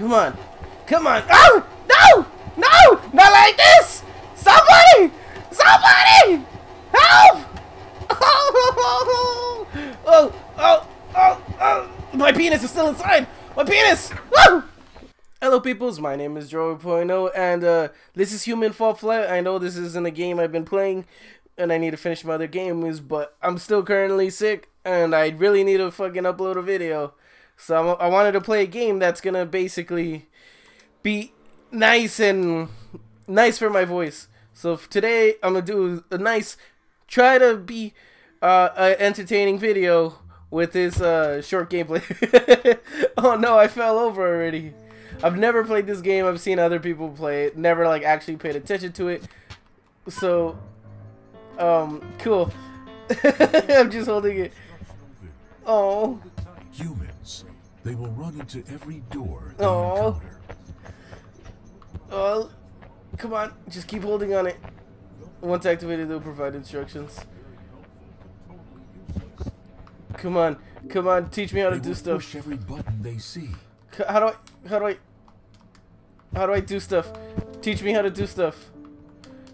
Come on. Come on. Oh! No! No! Not like this! Somebody! Somebody! Help! Oh! Oh! Oh! Oh! Oh! My penis is still inside! My penis! Woo! Hello peoples, my name is Gerbil.O and this is Human Fall Flat. I know this isn't a game I've been playing and I need to finish my other games, but I'm still currently sick and I really need to fucking upload a video. So I wanted to play a game that's gonna basically be nice for my voice. So today I'm gonna do a nice, try to be an entertaining video with this short gameplay. Oh no, I fell over already. I've never played this game. I've seen other people play it. Never like actually paid attention to it. So, cool. I'm just holding it. Oh. Humans. They will run into every door they encounter. Oh. Come on. Just keep holding on it. Once activated, they'll provide instructions. Come on. Come on. Teach me how to do stuff. Push every button they see. How do I do stuff? Teach me how to do stuff.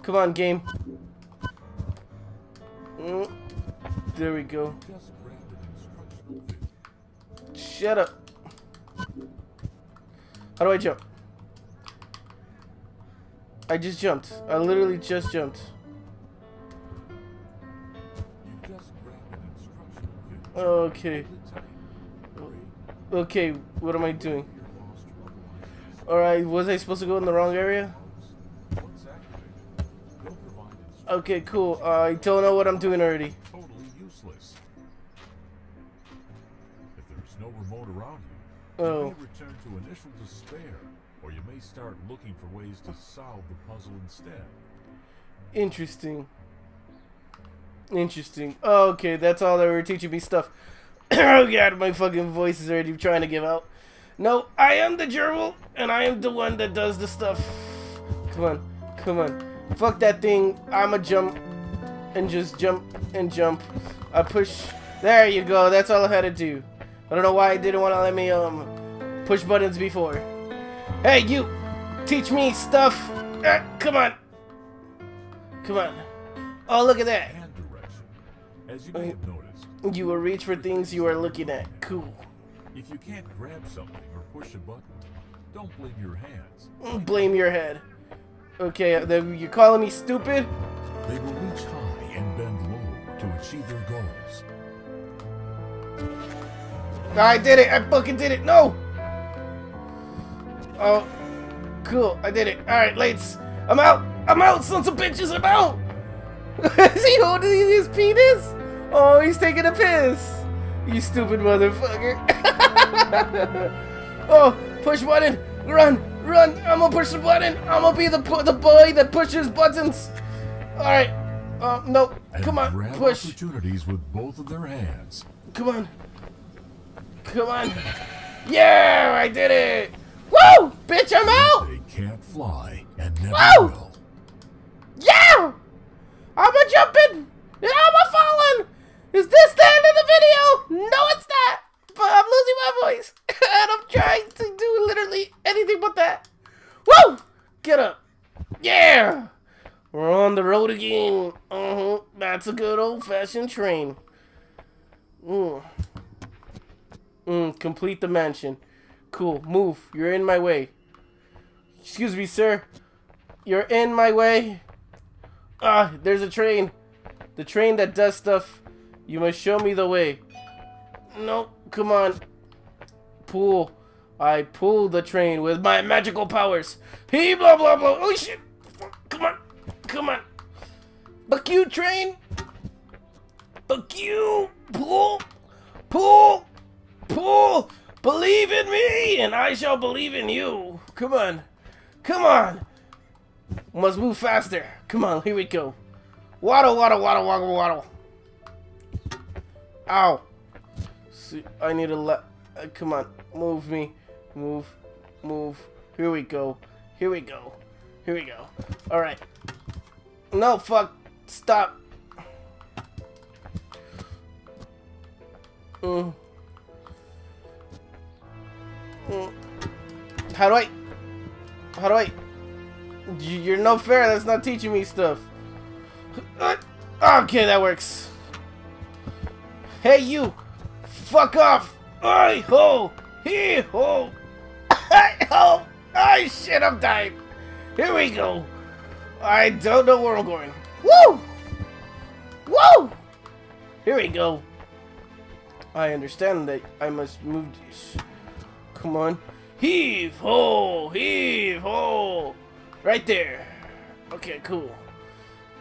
Come on, game. There we go. Shut up. How do I jump? I just jumped. I literally just jumped. Okay. Okay, what am I doing? Alright, was I supposed to go in the wrong area? Okay, cool. I don't know what I'm doing already. Oh. Interesting. Interesting. Oh, okay, that's all they were teaching me stuff. Oh god, my fucking voice is already trying to give out. No, I am the gerbil, and I am the one that does the stuff. Come on, come on. Fuck that thing. I'ma jump, and just jump, and jump. I push. There you go, that's all I had to do. I don't know why it didn't want to let me, push buttons before. Hey, you! Teach me stuff! Come on! Come on. Oh, look at that. As you may have noticed, you will reach for things you are looking at. Cool. If you can't grab something or push a button, don't blame your hands. Blame your head. Okay, then you're calling me stupid? They will reach high and bend low to achieve their goals. I did it! I fucking did it! No! Oh, cool. I did it. Alright, lates. I'm out! I'm out, sons of bitches! I'm out! Is he holding his penis? Oh, he's taking a piss! You stupid motherfucker! Oh, push button! Run! Run! I'm gonna push the button! I'm gonna be the boy that pushes buttons! Alright. No. Come on, push! Opportunities with both of their hands. Come on. Come on. Yeah! I did it! Woo! Bitch, I'm out! They can't fly and never will. Yeah! I'm a jumping! Yeah, I'm a falling! Is this the end of the video? No, it's not! But I'm losing my voice. And I'm trying to do literally anything but that. Woo! Get up. Yeah! We're on the road again. That's a good old-fashioned train. Complete the mansion. Cool. Move. You're in my way. Excuse me, sir. You're in my way. Ah, there's a train. The train that does stuff. You must show me the way. Nope, come on. Pull. I pull the train with my magical powers. He blah blah blah. Oh shit. Come on. Come on. Fuck you, train. Fuck you. Pull. Pull. Pull. Believe in me and I shall believe in you. Come on. Come on. Must move faster. Come on, here we go. Waddle, waddle, waddle, waddle, waddle. Ow. See, I need a come on. Move me. Move. Move. Here we go. Here we go. Here we go. Alright. No, fuck. Stop. How do I? You're no fair. That's not teaching me stuff. Okay, that works. Hey, you! Fuck off! Oi ho! Hee ho! Hi ho! Oh shit, I'm dying. Here we go. I don't know where I'm going. Woo! Woo! Here we go. I understand that I must move this. Come on. Heave ho! Heave ho! Right there. Okay, cool.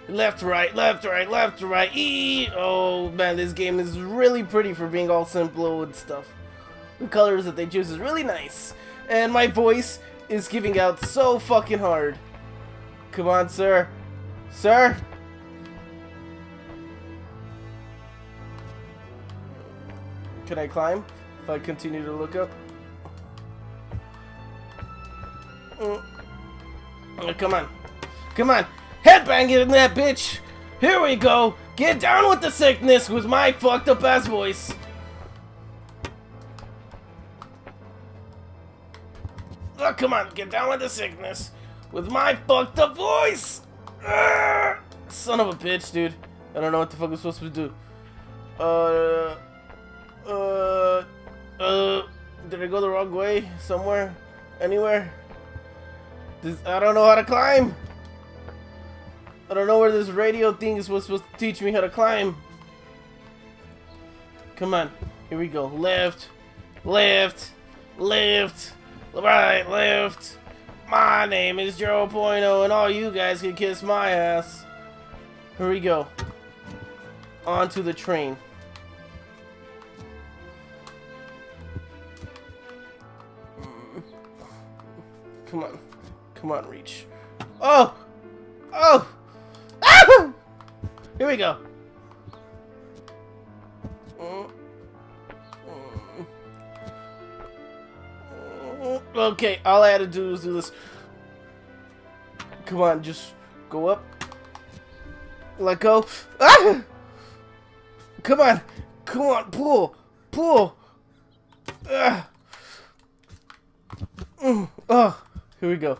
Left, right, left, right, left, right. E. Oh man, this game is really pretty for being all simple and stuff. The colors that they choose is really nice, and my voice is giving out so fucking hard. Come on, sir, sir. Can I climb? If I continue to look up. Oh, come on, come on. Headbang it in that bitch! Here we go! Get down with the sickness with my fucked up ass voice! Oh, come on, get down with the sickness with my fucked up voice! Arrgh! Son of a bitch, dude. I don't know what the fuck I'm supposed to do. Did I go the wrong way? Somewhere? Anywhere? I don't know how to climb! I don't know where this radio thing is supposed to teach me how to climb. Come on. Here we go. Left. Left. Left. Right. Left. My name is 0.0 and all you guys can kiss my ass. Here we go. Onto the train. Come on. Come on, reach. Oh! Oh! Here we go. Okay, all I had to do was do this. Come on, just go up. Let go. Ah! Come on. Come on, pull. Pull. Oh, here we go.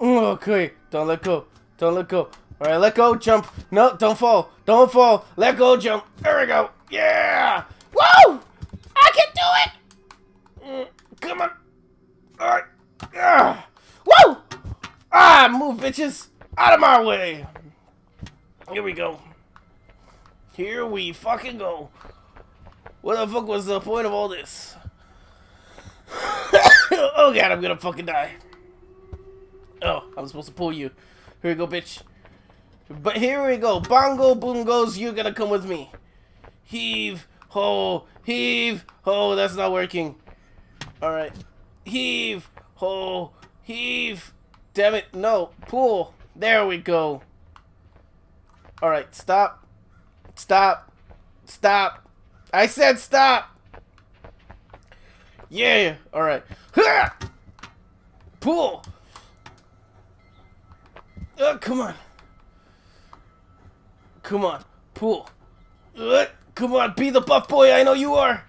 Okay, don't let go. Don't let go. Alright, let go, jump. No, don't fall. Don't fall. Let go, jump. There we go. Yeah! Woo! I can do it! Come on. Alright. Woo! Ah, move, bitches. Out of my way. Here we go. Here we fucking go. What the fuck was the point of all this? Oh god, I'm gonna fucking die. Oh, I'm supposed to pull you. Here we go, bitch. But here we go. Bongo boongos, you're gonna come with me. Heave, ho, heave, ho. That's not working. Alright. Heave, ho, heave. Damn it. No. Pull. There we go. Alright. Stop. Stop. Stop. I said stop. Yeah. Alright. Pull. Oh, come on. Come on. Pull. Come on. Be the buff boy. I know you are.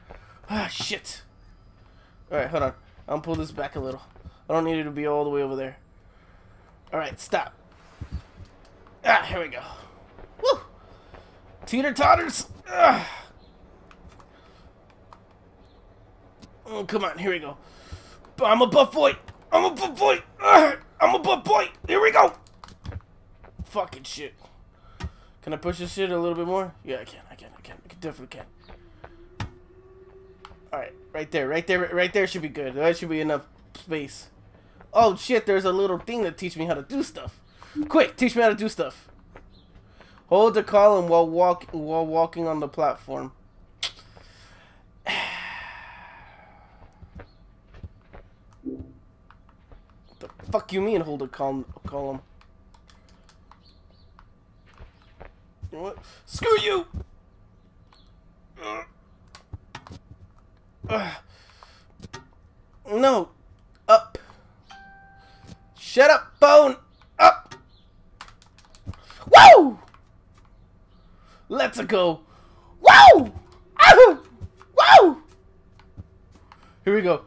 Ah, shit. Alright, hold on. I'll pull this back a little. I don't need it to be all the way over there. Alright, stop. Ah, here we go. Woo! Teeter-totters. Ah. Oh, come on. Here we go. I'm a buff boy. I'm a buff boy. Ah, I'm a buff boy. Here we go. Fucking shit. Can I push this shit a little bit more? Yeah, I can. Definitely can. Alright, right there should be good. That should be enough space. Oh shit, there's a little thing that teaches me how to do stuff. Quick, teach me how to do stuff. Hold the column while walking on the platform. What the fuck you mean hold the column? What? Screw you! No! Up! Shut up, phone! Up! Woo! Let's-a go! Woo! Woo! Here we go.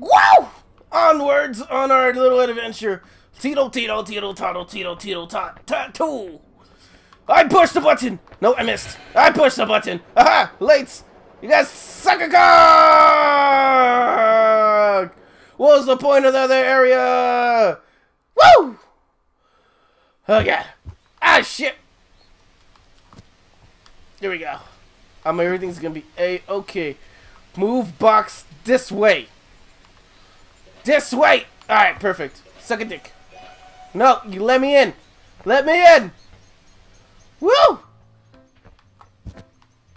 Wow! Onwards on our little adventure. Tito, Tito, Tito, Toto, Tito, Tito, Tot, Tattoo. I pushed the button. No, I missed. I pushed the button. Aha! Lates. You guys suck a cock! What was the point of the other area? Woo! Oh, yeah. Ah, shit. There we go. Everything's gonna be A-okay. Move box this way. This way! Alright, perfect. Suck a dick. No, you let me in. Let me in! Woo!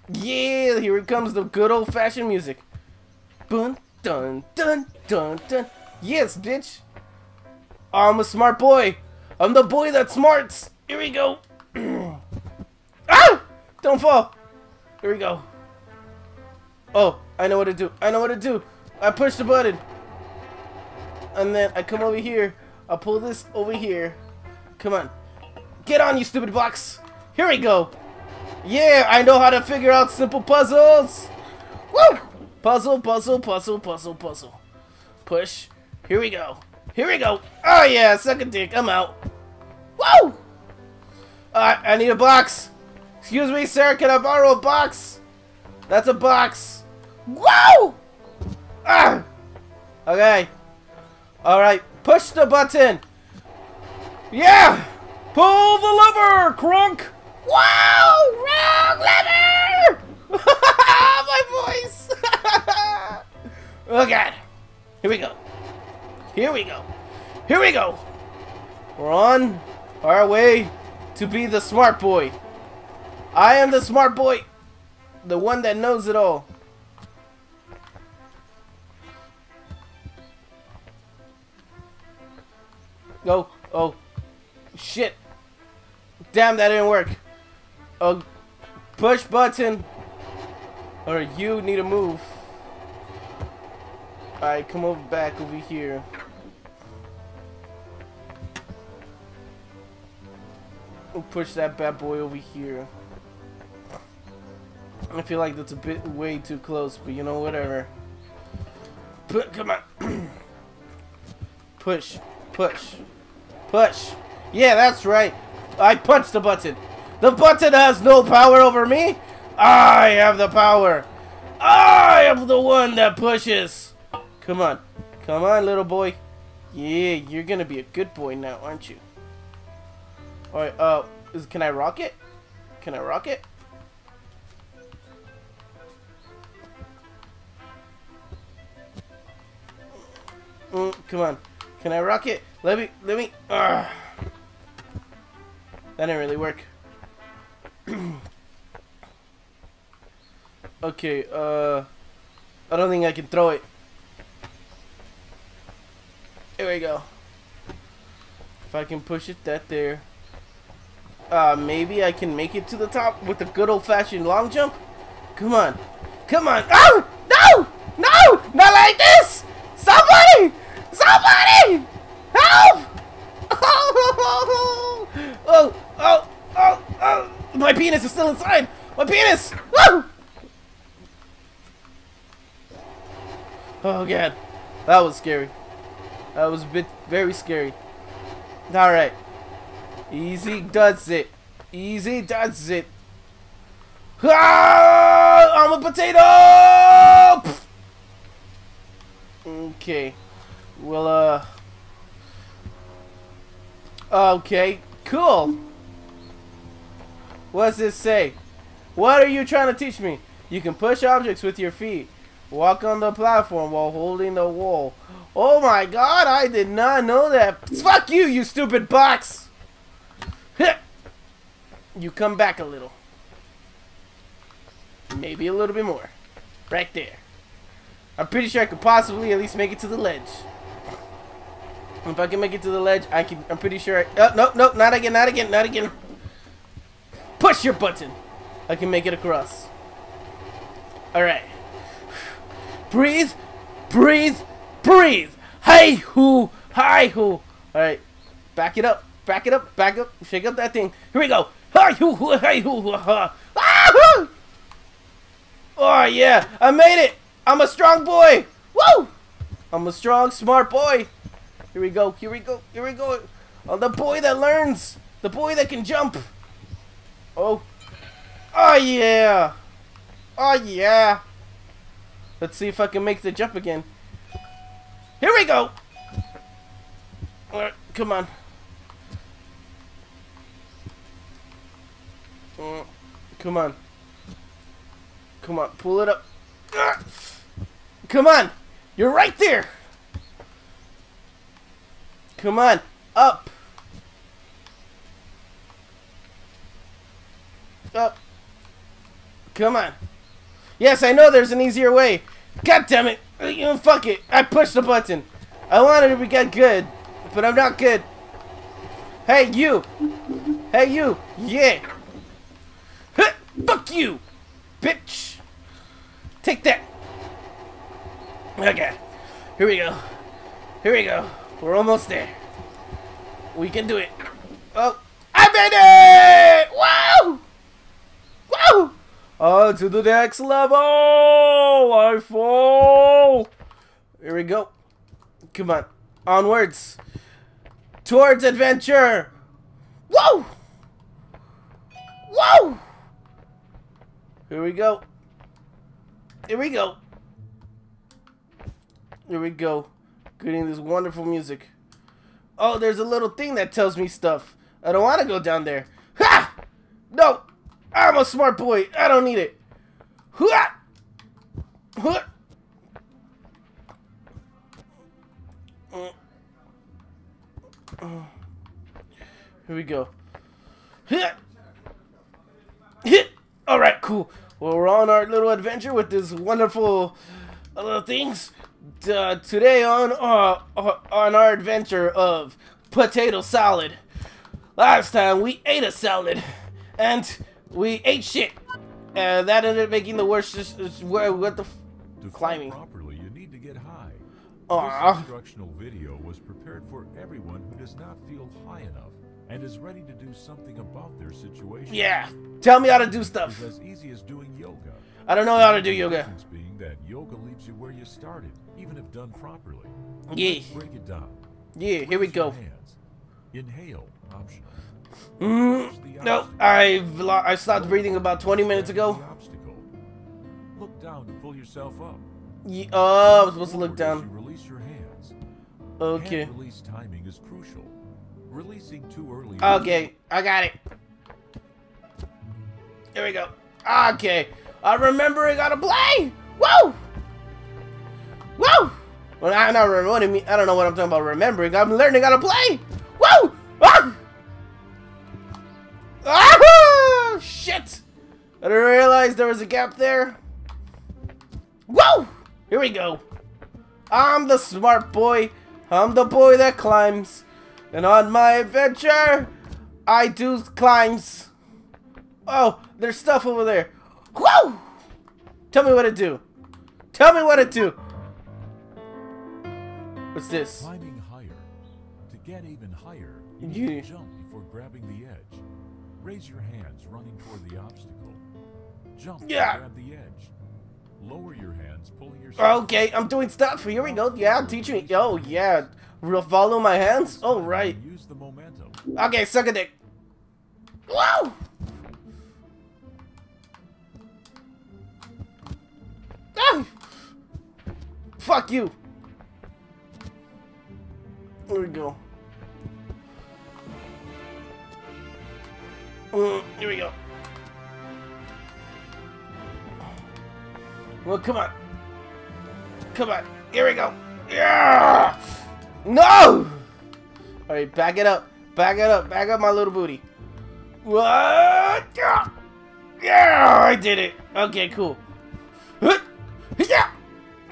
Yeah, here it comes, the good old-fashioned music. Dun, dun, dun, dun, dun. Yes, bitch. I'm a smart boy. I'm the boy that smarts. Here we go. Ah! Don't fall. Here we go. Oh, I know what to do. I know what to do. I push the button. And then I come over here. I'll pull this over here. Come on. Get on, you stupid box. Here we go. Yeah, I know how to figure out simple puzzles. Woo! Puzzle, puzzle, puzzle, puzzle, puzzle. Push. Here we go. Here we go. Oh, yeah. Suck a dick. I'm out. Woo! I need a box. Excuse me, sir. Can I borrow a box? That's a box. Woo! Ah! Okay. Alright. Push the button. Yeah! Pull the lever, crunk! Wow! Wrong lever! My voice! Oh god. Here we go. Here we go. Here we go! We're on our way to be the smart boy. I am the smart boy. The one that knows it all. Go. Oh. Shit. Damn, that didn't work. Oh, push button. Or you need to move. Alright, come over back over here. We'll push that bad boy over here. I feel like that's a bit way too close, but you know, whatever. Put, come on. Push. Push. Push. Yeah, that's right. I punched the button. The button has no power over me. I have the power. I am the one that pushes. Come on. Come on, little boy. Yeah, you're gonna be a good boy now, aren't you? Alright, can I rock it? Can I rock it? Come on. Can I rock it? Let me. That didn't really work. Okay, I don't think I can throw it. Here we go. If I can push it that there. Maybe I can make it to the top with a good old-fashioned long jump? Come on. Come on. Oh! No! No! Not like this! Somebody! Somebody! Help! Oh, oh, oh, oh, my penis is still inside! My penis! Woo! Oh, god. That was scary. That was very scary. Alright. Easy does it. Easy does it. Ah, I'm a potato! Okay. Well, okay. Cool. What's this say? What are you trying to teach me? You can push objects with your feet. Walk on the platform while holding the wall. Oh my god, I did not know that. Fuck you, you stupid box. You come back a little. Maybe a little bit more. Right there. I'm pretty sure I could possibly at least make it to the ledge. If I can make it to the ledge, I can. I'm pretty sure. Oh, no, no, not again, not again, not again. Push your button. I can make it across. All right. Breathe, breathe, breathe. Hey hoo, hi hoo. All right. Back it up, back it up, back up. Shake up that thing. Here we go. Hi hoo, hi hoo, ha. Ah! Oh yeah, I made it. I'm a strong boy. Woo! I'm a strong, smart boy. Here we go, here we go, here we go. Oh, the boy that learns. The boy that can jump. Oh. Oh, yeah. Oh, yeah. Let's see if I can make the jump again. Here we go. All right, come on. Come on. Come on, pull it up. Come on. You're right there. Come on. Up. Up. Come on. Yes, I know there's an easier way. God damn it. Fuck it. I pushed the button. I wanted to get good, but I'm not good. Hey, you. Hey, you. Yeah. Huh. Fuck you, bitch. Take that. Okay. Here we go. Here we go. We're almost there. We can do it. Oh. I made it! Wow! Wow! On to the next level! I fall! Here we go. Come on. Onwards. Towards adventure! Whoa! Whoa! Here we go. Here we go. Here we go. Getting this wonderful music. Oh, there's a little thing that tells me stuff. I don't want to go down there. Ha! No! I'm a smart boy. I don't need it. Ha! Ha! Here we go. Ha! Hit! Alright, cool. Well, we're on our little adventure with this wonderful little things. Today on our adventure of potato salad. Last time we ate a salad, and we ate shit, and that ended up making the worst. Climbing properly, you need to get high. This instructional video was prepared for everyone who does not feel high enough and is ready to do something about their situation. Yeah, tell me how to do stuff. It's as easy as doing yoga. I don't know how to do yoga. Being that yoga leaves you where you started, even if done properly. Yeah. Let's break it down. Yeah, here we go. Hands. Inhale, optional. No, I stopped breathing about 20 minutes ago. Look down to pull yourself up. Yeah, oh, I was supposed to look down. Release your hands. Okay. Hand release timing is crucial. Releasing too early. Okay, I got it. Here we go. Okay. I remember I gotta play! Woo! Woo! Well, I don't remember what I mean. I don't know what I'm talking about remembering. I'm learning how to play! Woo! Ah! Ah! Shit! I didn't realize there was a gap there. Woo! Here we go. I'm the smart boy. I'm the boy that climbs. And on my adventure, I do climbs. Oh, there's stuff over there. Whoa! Tell me what to do. Tell me what to do. What's this? Climbing higher. To get even higher, you need to jump before grabbing the edge. Raise your hands running toward the obstacle. Jump and grab the edge. Lower your hands, pulling yourself. Okay, I'm doing stuff. Here we go. Yeah, teach me. Oh, yeah. Follow my hands? All right. Use the momentum. Okay, suck a dick. Whoa! Fuck you. There we go. Here we go. Well, come on. Come on. Here we go. Yeah! No! Alright, back it up. Back it up. Back up my little booty. What? Yeah! Yeah! I did it. Okay, cool. Yeah!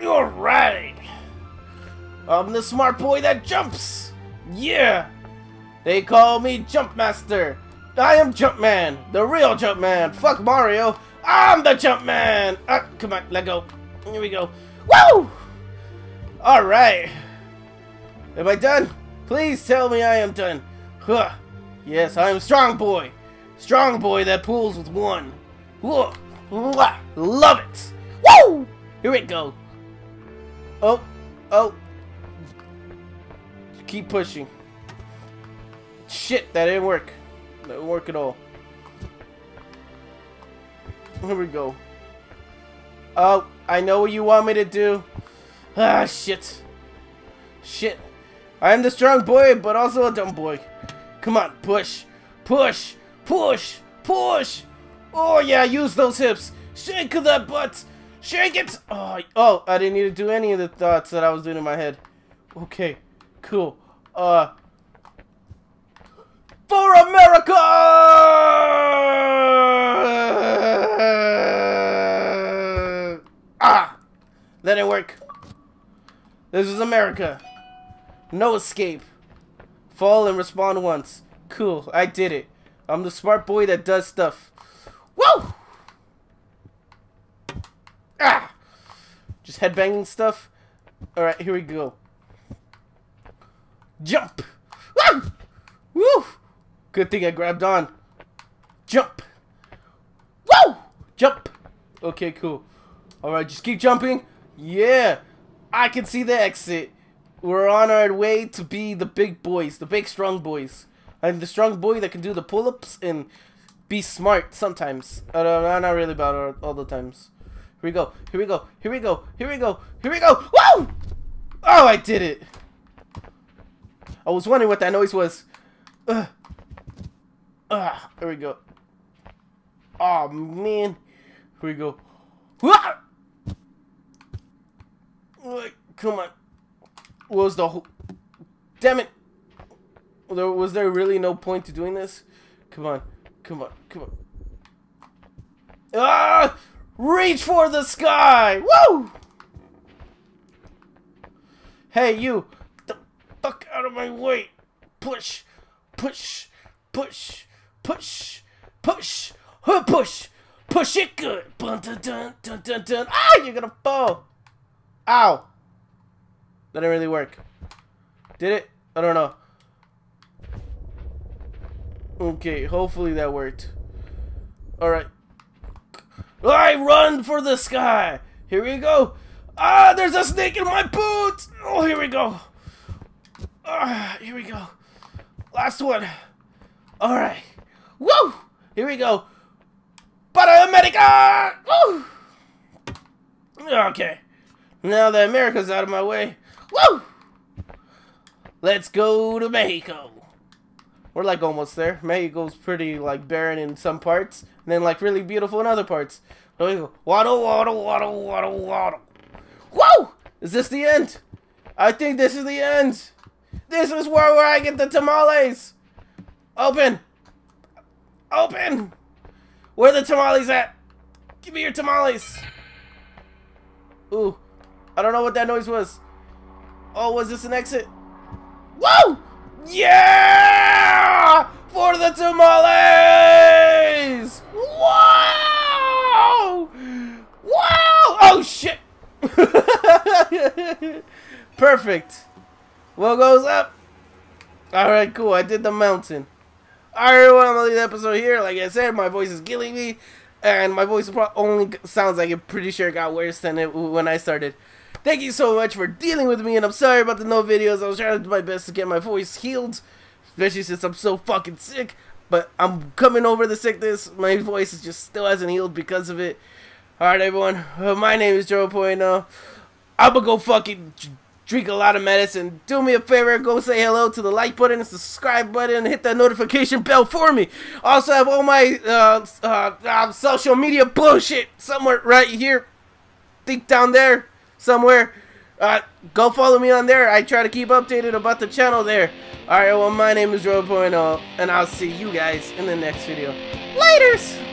All right. I'm the smart boy that jumps. Yeah. They call me Jump Master. I am Jumpman, the real Jumpman. Fuck Mario. I'm the Jumpman. Come on, let go. Here we go. Woo! All right. Am I done? Please tell me I am done. Huh. Yes, I am strong boy. Strong boy that pulls with one. Whoa. Love it. Woo! Here we go. Oh, oh. Keep pushing. Shit, that didn't work. That didn't work at all. Here we go. Oh, I know what you want me to do. Ah, shit. Shit. I am the strong boy, but also a dumb boy. Come on, push. Push. Push. Push. Oh, yeah, use those hips. Shake that butt. Shake it. Oh, oh, I didn't need to do any of the thoughts that I was doing in my head. Okay, cool. For America! Ah! That didn't work. This is America. No escape. Fall and respond once. Cool, I did it. I'm the smart boy that does stuff. Woo! Ah! Just headbanging stuff. Alright, here we go. Jump! Ah! Woo! Good thing I grabbed on. Jump! Woo! Jump! Okay, cool. Alright, just keep jumping. Yeah! I can see the exit. We're on our way to be the big boys, the big strong boys. I'm the strong boy that can do the pull-ups and be smart sometimes. Not really about all the times. Here we go, here we go, here we go, here we go, here we go! Woo! Oh, I did it! I was wondering what that noise was. Ugh. Ah, here we go. Oh man, here we go. Ah! Come on. What was the whole? Damn it! Was there really no point to doing this? Come on, come on, come on. Ah! Reach for the sky! Woo! Hey, you! Get the fuck out of my way! Push, push, push. Push, push, push, push it good. Dun, dun, dun, dun, dun, dun. Ah, you're gonna fall. Ow. That didn't really work. Did it? I don't know. Okay, hopefully that worked. Alright. I run for the sky. Here we go. Ah, there's a snake in my boot. Oh, here we go. Ah, here we go. Last one. Alright. Woo! Here we go. Para America! Woo! Okay. Now that America's out of my way. Woo! Let's go to Mexico. We're like almost there. Mexico's pretty like barren in some parts. And then like really beautiful in other parts. There we go. Waddle, waddle, waddle, waddle, waddle. Woo! Is this the end? I think this is the end. This is where I get the tamales. Open! Open! Where are the tamales at? Give me your tamales! Ooh. I don't know what that noise was. Oh, was this an exit? Woo! Yeah! For the tamales! Wow! Wow! Oh, shit! Perfect. What goes up? Alright, cool. I did the mountain. Alright, well, I'm gonna leave the episode here. Like I said, my voice is killing me, and my voice only sounds like it. Pretty sure it got worse than it when I started. Thank you so much for dealing with me, and I'm sorry about the no videos. I was trying to do my best to get my voice healed, especially since I'm so fucking sick. But I'm coming over the sickness. My voice is just still hasn't healed because of it. Alright, everyone. My name is Gerbil.O. I'm gonna go fucking drink a lot of medicine. Do me a favor, go say hello to the like button and subscribe button. Hit that notification bell for me. Also, I have all my social media bullshit somewhere right here. Think down there somewhere. Go follow me on there. I try to keep updated about the channel there. Alright, well, my name is Gerbil.O, and I'll see you guys in the next video. Laters!